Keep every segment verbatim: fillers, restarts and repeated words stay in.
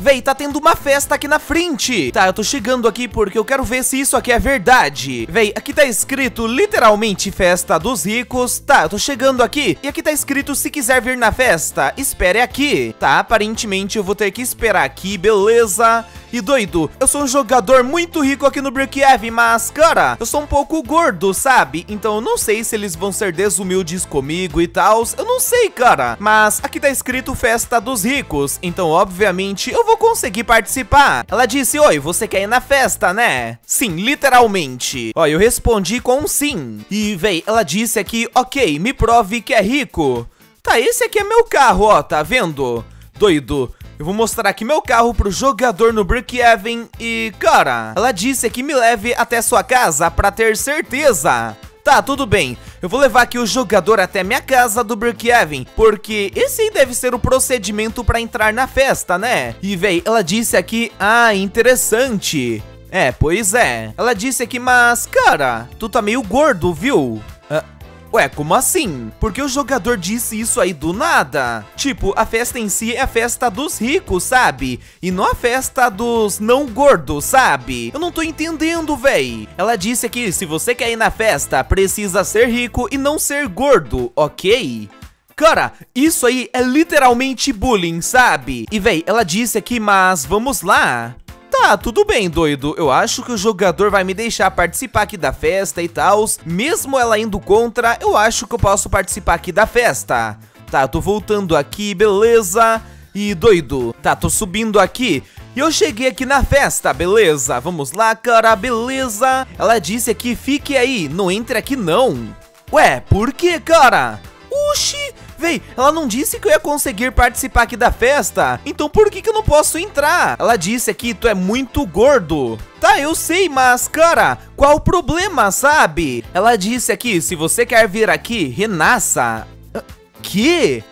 Véi, tá tendo uma festa aqui na frente. Tá, eu tô chegando aqui porque eu quero ver se isso aqui é verdade. Véi, aqui tá escrito literalmente festa dos ricos. Tá, eu tô chegando aqui. E aqui tá escrito se quiser vir na festa, espere aqui. Tá, aparentemente eu vou ter que esperar aqui, beleza. E doido, eu sou um jogador muito rico aqui no Brookhaven, mas, cara, eu sou um pouco gordo, sabe? Então eu não sei se eles vão ser desumildes comigo e tal. Eu não sei, cara. Mas aqui tá escrito festa dos ricos. Então, obviamente, eu vou conseguir participar. Ela disse, oi, você quer ir na festa, né? Sim, literalmente. Ó, eu respondi com um sim. E, véi, ela disse aqui, ok, me prove que é rico. Tá, esse aqui é meu carro, ó, tá vendo? Doido. Eu vou mostrar aqui meu carro pro jogador no Brookhaven e, cara, ela disse que me leve até sua casa pra ter certeza. Tá, tudo bem. Eu vou levar aqui o jogador até minha casa do Brookhaven, porque esse aí deve ser o procedimento pra entrar na festa, né? E, véi, ela disse aqui, ah, interessante. É, pois é. Ela disse aqui, mas, cara, tu tá meio gordo, viu? Ah. Ué, como assim? Porque o jogador disse isso aí do nada. Tipo, a festa em si é a festa dos ricos, sabe? E não a festa dos não gordos, sabe? Eu não tô entendendo, véi. Ela disse aqui, se você quer ir na festa, precisa ser rico e não ser gordo, ok? Cara, isso aí é literalmente bullying, sabe? E, véi, ela disse aqui, mas vamos lá. Tá, tudo bem, doido. Eu acho que o jogador vai me deixar participar aqui da festa e tal. Mesmo ela indo contra, eu acho que eu posso participar aqui da festa. Tá, tô voltando aqui, beleza. E doido, tá, tô subindo aqui. E eu cheguei aqui na festa, beleza. Vamos lá, cara, beleza. Ela disse aqui, fique aí, não entre aqui não. Ué, por que, cara? Oxi! Véi, ela não disse que eu ia conseguir participar aqui da festa, então por que que eu não posso entrar? Ela disse aqui, tu é muito gordo. Tá, eu sei, mas, cara, qual o problema, sabe? Ela disse aqui, se você quer vir aqui, renasça. Que?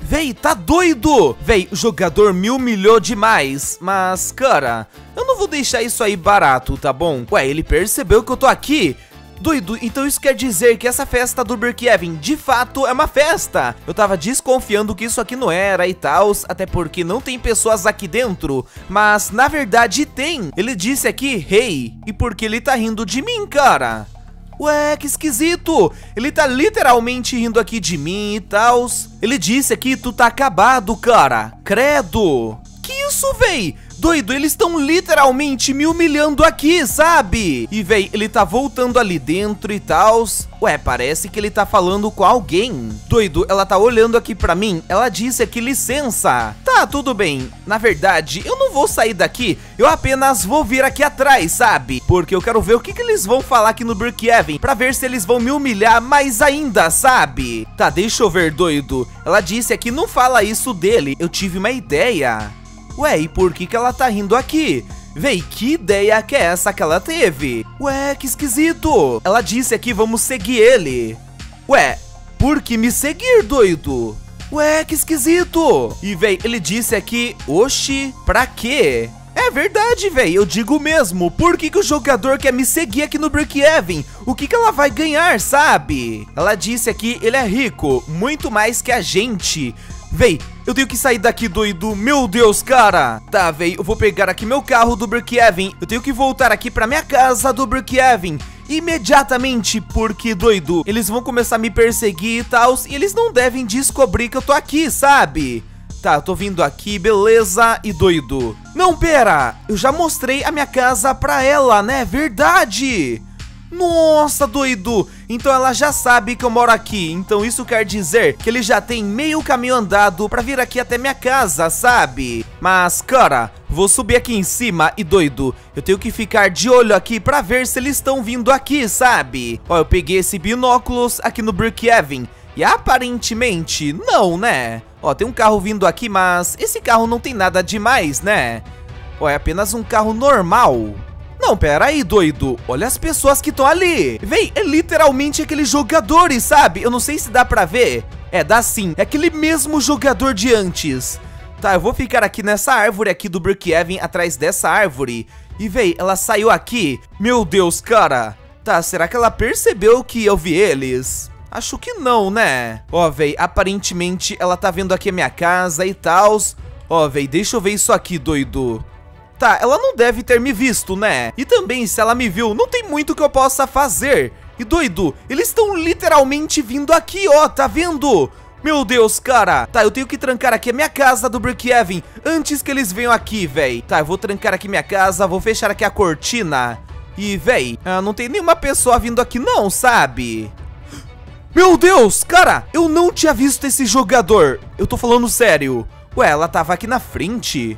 Véi, tá doido? Véi, o jogador me humilhou demais, mas, cara, eu não vou deixar isso aí barato, tá bom? Ué, ele percebeu que eu tô aqui? Doido, então isso quer dizer que essa festa do Brookhaven de fato é uma festa. Eu tava desconfiando que isso aqui não era e tal, até porque não tem pessoas aqui dentro, mas na verdade tem. Ele disse aqui, rei, hey, e porque ele tá rindo de mim, cara? Ué, que esquisito. Ele tá literalmente rindo aqui de mim e tal. Ele disse aqui, tu tá acabado, cara. Credo. Que isso, véi? Doido, eles estão literalmente me humilhando aqui, sabe? E, véi, ele tá voltando ali dentro e tal. Ué, parece que ele tá falando com alguém. Doido, ela tá olhando aqui pra mim. Ela disse aqui, licença. Tá, tudo bem. Na verdade, eu não vou sair daqui. Eu apenas vou vir aqui atrás, sabe? Porque eu quero ver o que, que eles vão falar aqui no Brookhaven, pra ver se eles vão me humilhar mais ainda, sabe? Tá, deixa eu ver, doido. Ela disse aqui, não fala isso dele. Eu tive uma ideia. Ué, e por que que ela tá rindo aqui? Véi, que ideia que é essa que ela teve? Ué, que esquisito. Ela disse aqui, vamos seguir ele. Ué, por que me seguir, doido? Ué, que esquisito. E, véi, ele disse aqui, oxi, pra quê? É verdade, véi, eu digo mesmo. Por que que o jogador quer me seguir aqui no Brookhaven? O que que ela vai ganhar, sabe? Ela disse aqui, ele é rico, muito mais que a gente. Véi, eu tenho que sair daqui, doido. Meu Deus, cara. Tá, véi, eu vou pegar aqui meu carro do Brookhaven. Eu tenho que voltar aqui pra minha casa do Brookhaven imediatamente, porque, doido, eles vão começar a me perseguir e tal. E eles não devem descobrir que eu tô aqui, sabe? Tá, tô vindo aqui, beleza. E doido, não, pera, eu já mostrei a minha casa pra ela, né? Verdade. Nossa, doido! Então ela já sabe que eu moro aqui. Então isso quer dizer que ele já tem meio caminho andado pra vir aqui até minha casa, sabe? Mas, cara, vou subir aqui em cima e, doido, eu tenho que ficar de olho aqui pra ver se eles estão vindo aqui, sabe? Ó, eu peguei esse binóculos aqui no Brookhaven e aparentemente não, né? Ó, tem um carro vindo aqui, mas esse carro não tem nada demais, né? Ó, é apenas um carro normal. Não, pera aí, doido. Olha as pessoas que estão ali. Véi, é literalmente aqueles jogadores, sabe? Eu não sei se dá pra ver. É, dá sim. É aquele mesmo jogador de antes. Tá, eu vou ficar aqui nessa árvore aqui do Brookhaven, atrás dessa árvore. E, véi, ela saiu aqui. Meu Deus, cara. Tá, será que ela percebeu que eu vi eles? Acho que não, né? Ó, véi, aparentemente ela tá vendo aqui a minha casa e tal. Ó, véi, deixa eu ver isso aqui, doido. Tá, ela não deve ter me visto, né? E também, se ela me viu, não tem muito que eu possa fazer. E, doido, eles estão literalmente vindo aqui, ó, tá vendo? Meu Deus, cara. Tá, eu tenho que trancar aqui a minha casa do Brookhaven antes que eles venham aqui, véi. Tá, eu vou trancar aqui minha casa, vou fechar aqui a cortina. E, véi, não tem nenhuma pessoa vindo aqui não, sabe? Meu Deus, cara, eu não tinha visto esse jogador. Eu tô falando sério. Ué, ela tava aqui na frente.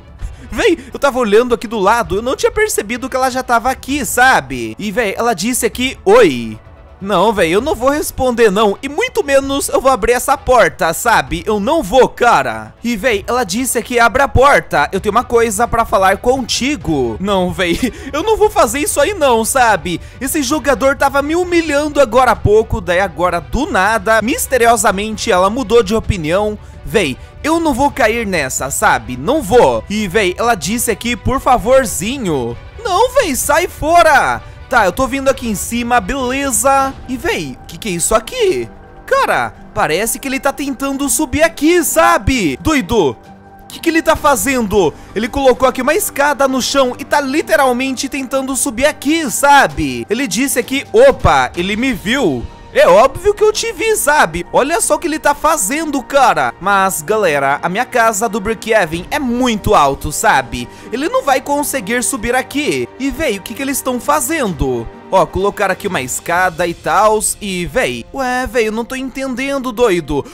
Véi, eu tava olhando aqui do lado, eu não tinha percebido que ela já tava aqui, sabe? E, véi, ela disse aqui, oi. Não, véi, eu não vou responder não, e muito menos eu vou abrir essa porta, sabe? Eu não vou, cara. E, véi, ela disse aqui, abra a porta, eu tenho uma coisa pra falar contigo. Não, véi, eu não vou fazer isso aí não, sabe? Esse jogador tava me humilhando agora há pouco, daí agora do nada, misteriosamente ela mudou de opinião. Véi, eu não vou cair nessa, sabe? Não vou. E, véi, ela disse aqui, por favorzinho. Não, véi, sai fora. Tá, eu tô vindo aqui em cima, beleza. E, véi, o que que é isso aqui? Cara, parece que ele tá tentando subir aqui, sabe? Doido, o que que ele tá fazendo? Ele colocou aqui uma escada no chão e tá literalmente tentando subir aqui, sabe? Ele disse aqui, opa, ele me viu. É óbvio que eu te vi, sabe? Olha só o que ele tá fazendo, cara. Mas, galera, a minha casa do Brookhaven é muito alto, sabe? Ele não vai conseguir subir aqui. E, véi, o que que eles estão fazendo? Ó, colocaram aqui uma escada e tals. E, véi... Ué, véi, eu não tô entendendo, doido.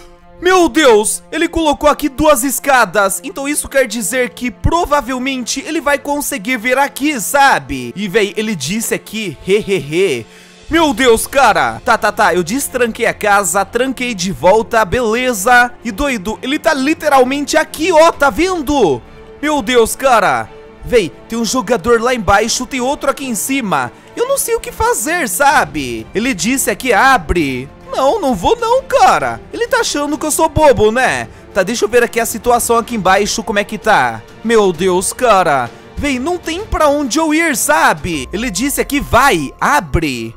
Meu Deus, ele colocou aqui duas escadas. Então isso quer dizer que provavelmente ele vai conseguir vir aqui, sabe? E, véi, ele disse aqui, hehehe... Meu Deus, cara. Tá, tá, tá, eu destranquei a casa, tranquei de volta, beleza. E, doido, ele tá literalmente aqui, ó, tá vendo? Meu Deus, cara. Véi, tem um jogador lá embaixo, tem outro aqui em cima. Eu não sei o que fazer, sabe? Ele disse aqui, abre. Não, não vou não, cara. Ele tá achando que eu sou bobo, né? Tá, deixa eu ver aqui a situação aqui embaixo, como é que tá. Meu Deus, cara. Véi, não tem pra onde eu ir, sabe? Ele disse aqui, vai, abre.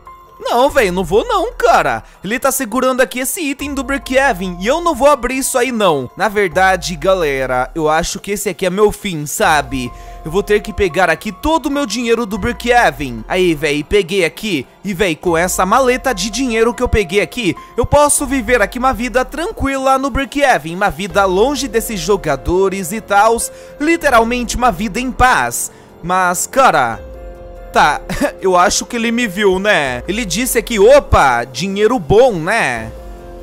Não, velho, não vou não, cara. Ele tá segurando aqui esse item do Brookhaven e eu não vou abrir isso aí não. Na verdade, galera, eu acho que esse aqui é meu fim, sabe? Eu vou ter que pegar aqui todo o meu dinheiro do Brookhaven. Aí, velho, peguei aqui. E, velho, com essa maleta de dinheiro que eu peguei aqui, eu posso viver aqui uma vida tranquila no Brookhaven. Uma vida longe desses jogadores e tals. Literalmente uma vida em paz. Mas, cara... Tá, eu acho que ele me viu, né? Ele disse aqui, opa, dinheiro bom, né?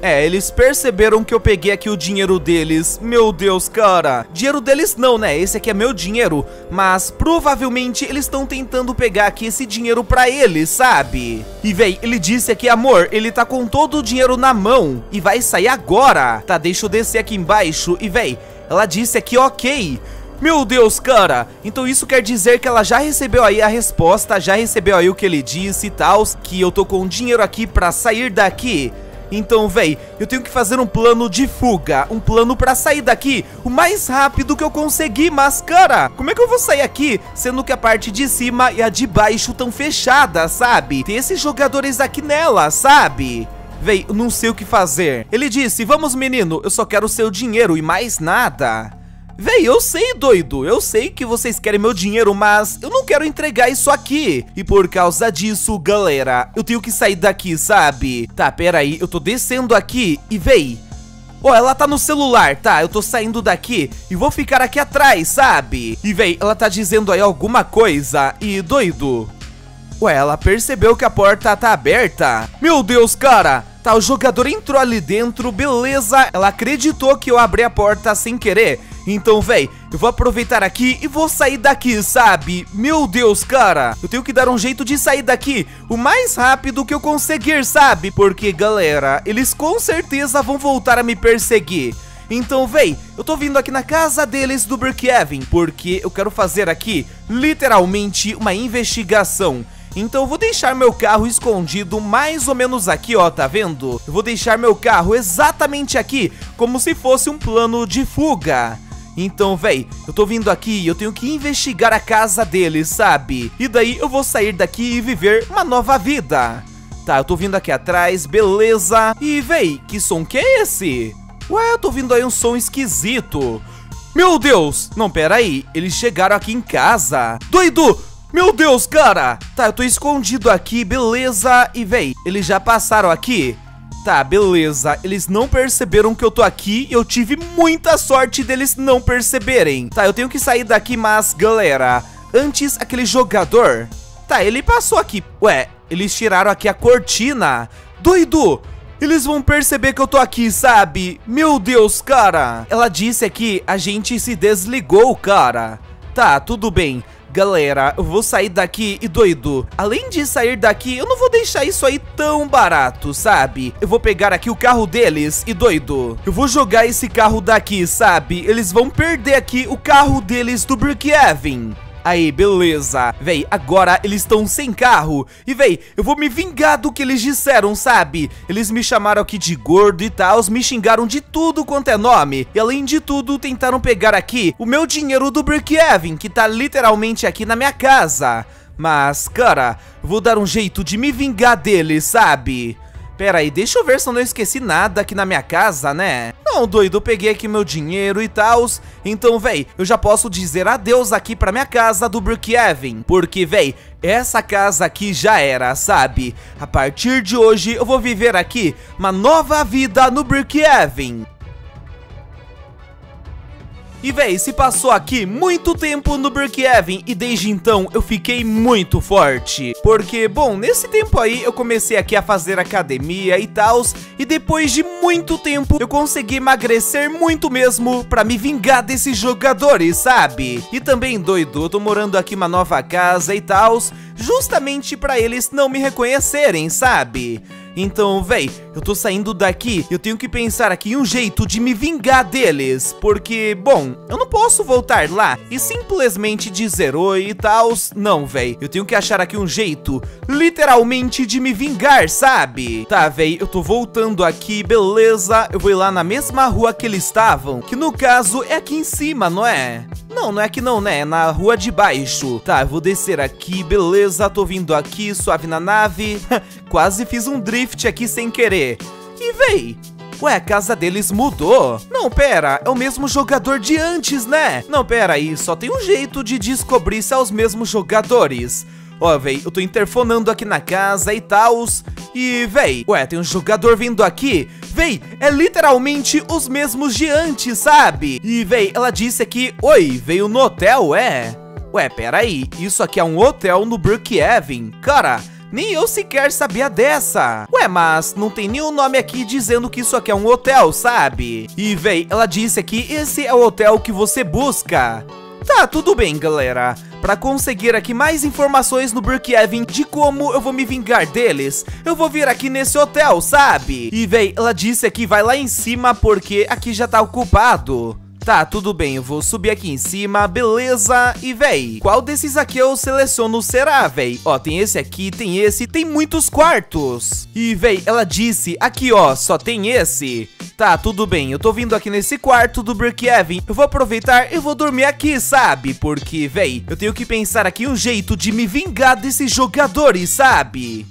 É, eles perceberam que eu peguei aqui o dinheiro deles. Meu Deus, cara. Dinheiro deles não, né? Esse aqui é meu dinheiro. Mas provavelmente eles estão tentando pegar aqui esse dinheiro pra ele, sabe? E, véi, ele disse aqui, amor, ele tá com todo o dinheiro na mão e vai sair agora. Tá, deixa eu descer aqui embaixo. E, véi, ela disse aqui, ok. Meu Deus, cara, então isso quer dizer que ela já recebeu aí a resposta, já recebeu aí o que ele disse e tal, que eu tô com dinheiro aqui pra sair daqui. Então, véi, eu tenho que fazer um plano de fuga, um plano pra sair daqui o mais rápido que eu conseguir, mas, cara, como é que eu vou sair aqui, sendo que a parte de cima e a de baixo tão fechadas, sabe? Tem esses jogadores aqui nela, sabe? Véi, eu não sei o que fazer. Ele disse, vamos menino, eu só quero o seu dinheiro e mais nada. Véi, eu sei, doido, eu sei que vocês querem meu dinheiro, mas eu não quero entregar isso aqui. E por causa disso, galera, eu tenho que sair daqui, sabe? Tá, peraí, eu tô descendo aqui e, véi, ó, ela tá no celular, tá? Eu tô saindo daqui e vou ficar aqui atrás, sabe? E, véi, ela tá dizendo aí alguma coisa e, doido... Ué, ela percebeu que a porta tá aberta. Meu Deus, cara. Tá, o jogador entrou ali dentro, beleza. Ela acreditou que eu abri a porta sem querer. Então, véi, eu vou aproveitar aqui e vou sair daqui, sabe? Meu Deus, cara. Eu tenho que dar um jeito de sair daqui o mais rápido que eu conseguir, sabe? Porque, galera, eles com certeza vão voltar a me perseguir. Então, véi, eu tô vindo aqui na casa deles do Brookhaven, porque eu quero fazer aqui, literalmente, uma investigação. Então eu vou deixar meu carro escondido mais ou menos aqui, ó, tá vendo? Eu vou deixar meu carro exatamente aqui, como se fosse um plano de fuga. Então, véi, eu tô vindo aqui e eu tenho que investigar a casa deles, sabe? E daí eu vou sair daqui e viver uma nova vida. Tá, eu tô vindo aqui atrás, beleza. E, véi, que som que é esse? Ué, eu tô ouvindo aí um som esquisito. Meu Deus! Não, pera aí. Eles chegaram aqui em casa. Doido! Meu Deus, cara! Tá, eu tô escondido aqui, beleza. E, véi, eles já passaram aqui? Tá, beleza. Eles não perceberam que eu tô aqui. Eu tive muita sorte deles não perceberem. Tá, eu tenho que sair daqui, mas, galera, antes, aquele jogador... Tá, ele passou aqui. Ué, eles tiraram aqui a cortina. Doido! Eles vão perceber que eu tô aqui, sabe? Meu Deus, cara. Ela disse aqui, a gente se desligou, cara. Tá, tudo bem. Galera, eu vou sair daqui e, doido, além de sair daqui, eu não vou deixar isso aí tão barato, sabe? Eu vou pegar aqui o carro deles e, doido, eu vou jogar esse carro daqui, sabe? Eles vão perder aqui o carro deles do Brookhaven. Aí, beleza. Véi, agora eles estão sem carro. E, véi, eu vou me vingar do que eles disseram, sabe? Eles me chamaram aqui de gordo e tal, me xingaram de tudo quanto é nome. E, além de tudo, tentaram pegar aqui o meu dinheiro do Brookhaven, que tá literalmente aqui na minha casa. Mas, cara, vou dar um jeito de me vingar deles, sabe? Pera aí, deixa eu ver se eu não esqueci nada aqui na minha casa, né? Não, doido, eu peguei aqui meu dinheiro e tals. Então, véi, eu já posso dizer adeus aqui pra minha casa do Brookhaven. Porque, véi, essa casa aqui já era, sabe? A partir de hoje, eu vou viver aqui uma nova vida no Brookhaven. E, véi, se passou aqui muito tempo no Brookhaven e desde então eu fiquei muito forte. Porque, bom, nesse tempo aí eu comecei aqui a fazer academia e tals. E depois de muito tempo eu consegui emagrecer muito mesmo pra me vingar desses jogadores, sabe? E também, doido, eu tô morando aqui uma nova casa e tals, justamente pra eles não me reconhecerem, sabe? Então, véi, eu tô saindo daqui. Eu tenho que pensar aqui em um jeito de me vingar deles. Porque, bom, eu não posso voltar lá e simplesmente dizer oi e tals. Não, véi, eu tenho que achar aqui um jeito, literalmente, de me vingar, sabe? Tá, véi, eu tô voltando aqui, beleza. Eu vou ir lá na mesma rua que eles estavam, que no caso é aqui em cima, não é? Não, não é que não, né? É na rua de baixo. Tá, eu vou descer aqui, beleza. Tô vindo aqui, suave na nave. Quase fiz um drift aqui sem querer. E, véi, ué, a casa deles mudou. Não, pera, é o mesmo jogador de antes, né? Não, pera aí, só tem um jeito de descobrir se é os mesmos jogadores. Ó, véi, eu tô interfonando aqui na casa e tals. E, véi, ué, tem um jogador vindo aqui. Véi, é literalmente os mesmos de antes, sabe? E, véi, ela disse aqui, oi, veio no hotel, é? Ué, pera aí, isso aqui é um hotel no Brookhaven. Cara, nem eu sequer sabia dessa. Ué, mas não tem nenhum nome aqui dizendo que isso aqui é um hotel, sabe? E, véi, ela disse aqui, esse é o hotel que você busca. Tá, tudo bem, galera. Pra conseguir aqui mais informações no Brookhaven de como eu vou me vingar deles, eu vou vir aqui nesse hotel, sabe? E, véi, ela disse aqui, vai lá em cima porque aqui já tá ocupado. Tá, tudo bem, eu vou subir aqui em cima, beleza. E, véi, qual desses aqui eu seleciono será, véi? Ó, tem esse aqui, tem esse, tem muitos quartos. E, véi, ela disse, aqui, ó, só tem esse. Tá, tudo bem, eu tô vindo aqui nesse quarto do Brookhaven. Eu vou aproveitar e vou dormir aqui, sabe? Porque, véi, eu tenho que pensar aqui um jeito de me vingar desses jogadores, sabe?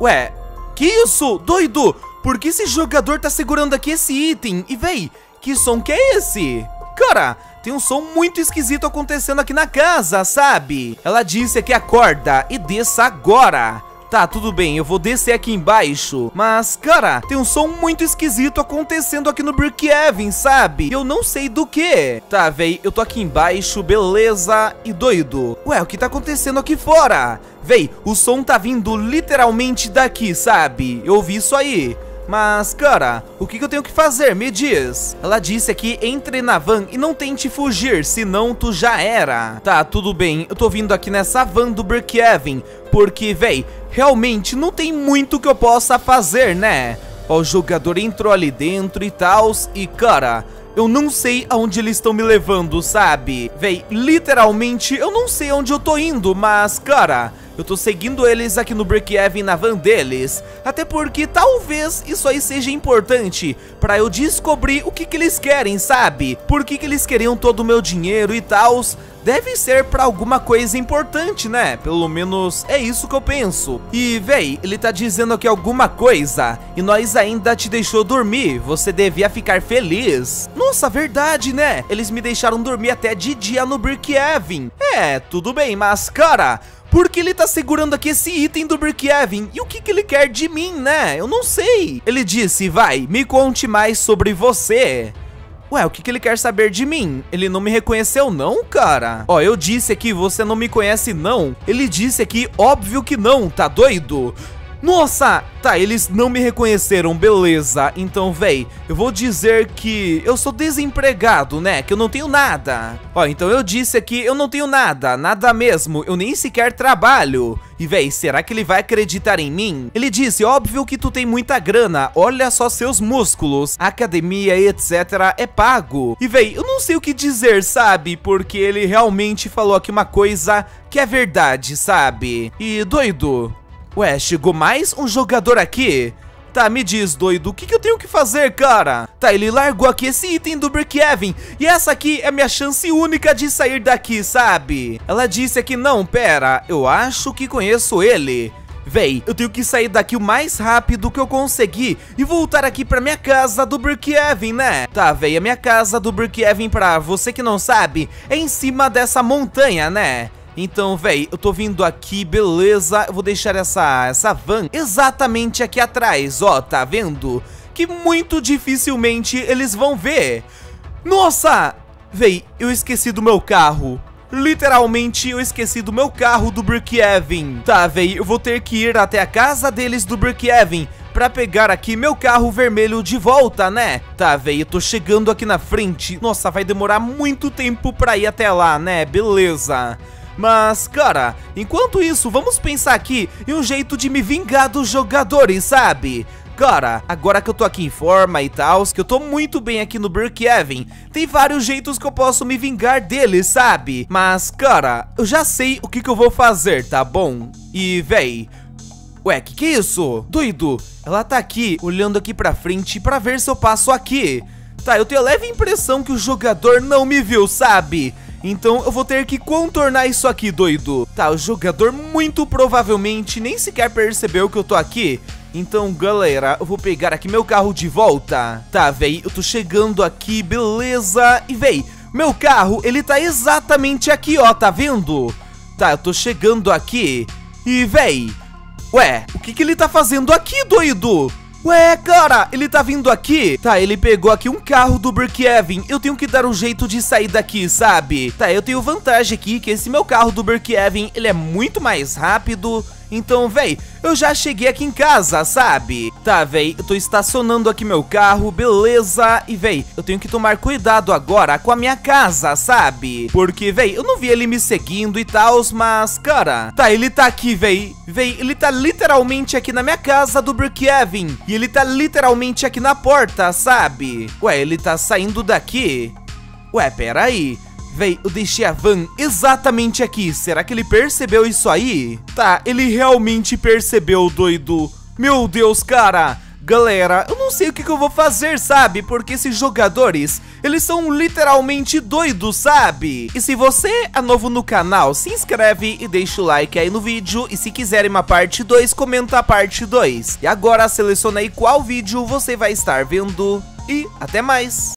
Ué, que isso, doido? Por que esse jogador tá segurando aqui esse item? E, véi, que som que é esse? Cara, tem um som muito esquisito acontecendo aqui na casa, sabe? Ela disse que acorda e desça agora. Tá, tudo bem, eu vou descer aqui embaixo. Mas, cara, tem um som muito esquisito acontecendo aqui no Brookhaven, sabe? Eu não sei do que. Tá, véi, eu tô aqui embaixo, beleza. E, doido, ué, o que tá acontecendo aqui fora? Véi, o som tá vindo literalmente daqui, sabe? Eu ouvi isso aí. Mas, cara, o que, que eu tenho que fazer? Me diz. Ela disse aqui, entre na van e não tente fugir, senão tu já era. Tá, tudo bem, eu tô vindo aqui nessa van do Brookhaven, porque, véi, realmente não tem muito que eu possa fazer, né? Ó, o jogador entrou ali dentro e tals, e, cara, eu não sei aonde eles estão me levando, sabe? Véi, literalmente, eu não sei onde eu tô indo, mas, cara, eu tô seguindo eles aqui no Brookhaven na van deles. Até porque talvez isso aí seja importante pra eu descobrir o que que eles querem, sabe? Por que que eles queriam todo o meu dinheiro e tals. deve ser pra alguma coisa importante, né? Pelo menos é isso que eu penso. E, véi, ele tá dizendo aqui alguma coisa. E nós ainda te deixou dormir. Você devia ficar feliz. Nossa, verdade, né? Eles me deixaram dormir até de dia no Brookhaven. É, tudo bem, mas, cara... Por que ele tá segurando aqui esse item do Brookhaven? E o que que ele quer de mim, né? Eu não sei. Ele disse, vai, me conte mais sobre você. Ué, o que que ele quer saber de mim? Ele não me reconheceu não, cara? Ó, eu disse aqui, você não me conhece não. Ele disse aqui, óbvio que não, tá doido? Nossa, tá, eles não me reconheceram, beleza. Então, véi, eu vou dizer que eu sou desempregado, né, que eu não tenho nada. Ó, então eu disse aqui, eu não tenho nada, nada mesmo, eu nem sequer trabalho. E, véi, será que ele vai acreditar em mim? Ele disse, óbvio que tu tem muita grana, olha só seus músculos, academia, etc, é pago. E, véi, eu não sei o que dizer, sabe, porque ele realmente falou aqui uma coisa que é verdade, sabe. E, doido... Ué, chegou mais um jogador aqui? Tá, me diz, doido, o que, que eu tenho que fazer, cara? Tá, ele largou aqui esse item do Brookhaven. E essa aqui é minha chance única de sair daqui, sabe? Ela disse aqui, não, pera, eu acho que conheço ele. Véi, eu tenho que sair daqui o mais rápido que eu conseguir e voltar aqui pra minha casa do Brookhaven, né? Tá, véi, a minha casa do Brookhaven, pra você que não sabe, é em cima dessa montanha, né? Então, véi, eu tô vindo aqui, beleza, eu vou deixar essa, essa van exatamente aqui atrás, ó, tá vendo? Que muito dificilmente eles vão ver. Nossa, véi, eu esqueci do meu carro. Literalmente, eu esqueci do meu carro do Brookhaven. Tá, véi, eu vou ter que ir até a casa deles do Brookhaven pra pegar aqui meu carro vermelho de volta, né? Tá, véi, eu tô chegando aqui na frente. Nossa, vai demorar muito tempo pra ir até lá, né? Beleza. Mas, cara, enquanto isso, vamos pensar aqui em um jeito de me vingar dos jogadores, sabe? Cara, agora que eu tô aqui em forma e tal, que eu tô muito bem aqui no Brookhaven, tem vários jeitos que eu posso me vingar deles, sabe? Mas, cara, eu já sei o que que eu vou fazer, tá bom? E, véi... Ué, que que é isso? Doido, ela tá aqui, olhando aqui pra frente pra ver se eu passo aqui. Tá, eu tenho a leve impressão que o jogador não me viu, sabe? Então eu vou ter que contornar isso aqui, doido. Tá, o jogador muito provavelmente nem sequer percebeu que eu tô aqui. Então, galera, eu vou pegar aqui meu carro de volta. Tá, véi, eu tô chegando aqui, beleza. E, véi, meu carro, ele tá exatamente aqui, ó, tá vendo? Tá, eu tô chegando aqui. E, véi, ué, o que que ele tá fazendo aqui, doido? Ué, cara, ele tá vindo aqui? Tá, ele pegou aqui um carro do Brookhaven. Eu tenho que dar um jeito de sair daqui, sabe? Tá, eu tenho vantagem aqui que esse meu carro do Brookhaven, ele é muito mais rápido. Então, véi, eu já cheguei aqui em casa, sabe? Tá, véi, eu tô estacionando aqui meu carro, beleza. E, véi, eu tenho que tomar cuidado agora com a minha casa, sabe? Porque, véi, eu não vi ele me seguindo e tal, mas, cara... Tá, ele tá aqui, véi. Véi, ele tá literalmente aqui na minha casa do Brookhaven. E ele tá literalmente aqui na porta, sabe? Ué, ele tá saindo daqui? Ué, peraí... Véi, eu deixei a van exatamente aqui. Será que ele percebeu isso aí? Tá, ele realmente percebeu, doido. Meu Deus, cara. Galera, eu não sei o que que eu vou fazer, sabe? Porque esses jogadores, eles são literalmente doidos, sabe? E se você é novo no canal, se inscreve e deixa o like aí no vídeo. E se quiserem uma parte dois, comenta a parte dois. E agora seleciona aí qual vídeo você vai estar vendo. E até mais.